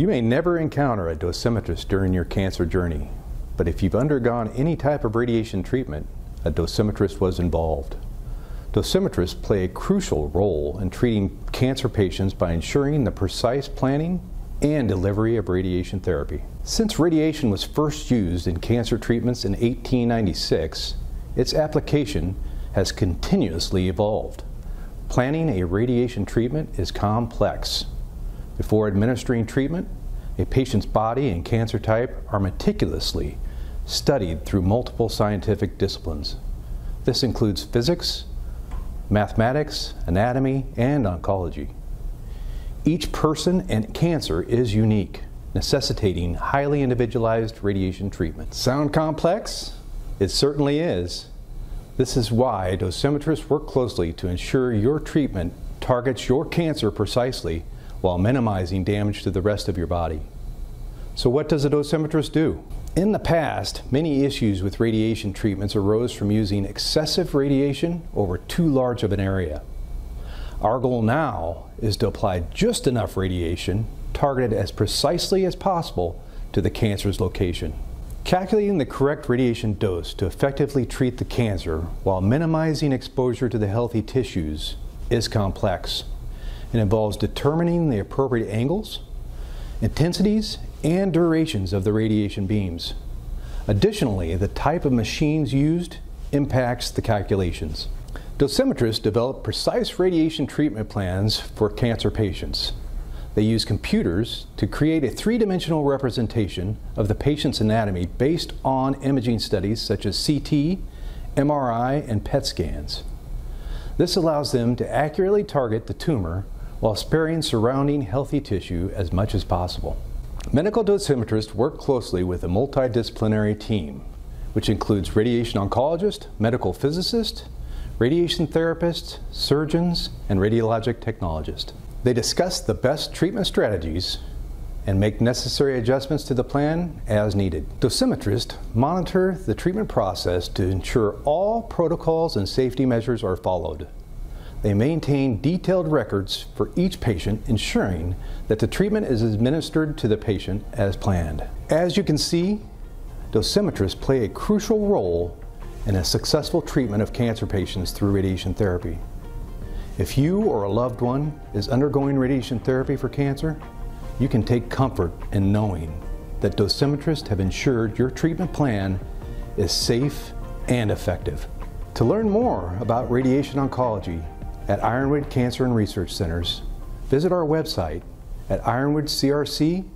You may never encounter a dosimetrist during your cancer journey, but if you've undergone any type of radiation treatment, a dosimetrist was involved. Dosimetrists play a crucial role in treating cancer patients by ensuring the precise planning and delivery of radiation therapy. Since radiation was first used in cancer treatments in 1896, its application has continuously evolved. Planning a radiation treatment is complex. Before administering treatment, a patient's body and cancer type are meticulously studied through multiple scientific disciplines. This includes physics, mathematics, anatomy, and oncology. Each person and cancer is unique, necessitating highly individualized radiation treatment. Sound complex? It certainly is. This is why dosimetrists work closely to ensure your treatment targets your cancer precisely while minimizing damage to the rest of your body. So what does a dosimetrist do? In the past, many issues with radiation treatments arose from using excessive radiation over too large of an area. Our goal now is to apply just enough radiation, targeted as precisely as possible to the cancer's location. Calculating the correct radiation dose to effectively treat the cancer while minimizing exposure to the healthy tissues is complex. It involves determining the appropriate angles, intensities, and durations of the radiation beams. Additionally, the type of machines used impacts the calculations. Dosimetrists develop precise radiation treatment plans for cancer patients. They use computers to create a three-dimensional representation of the patient's anatomy based on imaging studies such as CT, MRI, and PET scans. This allows them to accurately target the tumor while sparing surrounding healthy tissue as much as possible. Medical dosimetrists work closely with a multidisciplinary team, which includes radiation oncologists, medical physicists, radiation therapists, surgeons, and radiologic technologists. They discuss the best treatment strategies and make necessary adjustments to the plan as needed. Dosimetrists monitor the treatment process to ensure all protocols and safety measures are followed. They maintain detailed records for each patient, ensuring that the treatment is administered to the patient as planned. As you can see, dosimetrists play a crucial role in a successful treatment of cancer patients through radiation therapy. If you or a loved one is undergoing radiation therapy for cancer, you can take comfort in knowing that dosimetrists have ensured your treatment plan is safe and effective. To learn more about radiation oncology at Ironwood Cancer and Research Centers, visit our website at ironwoodcrc.com.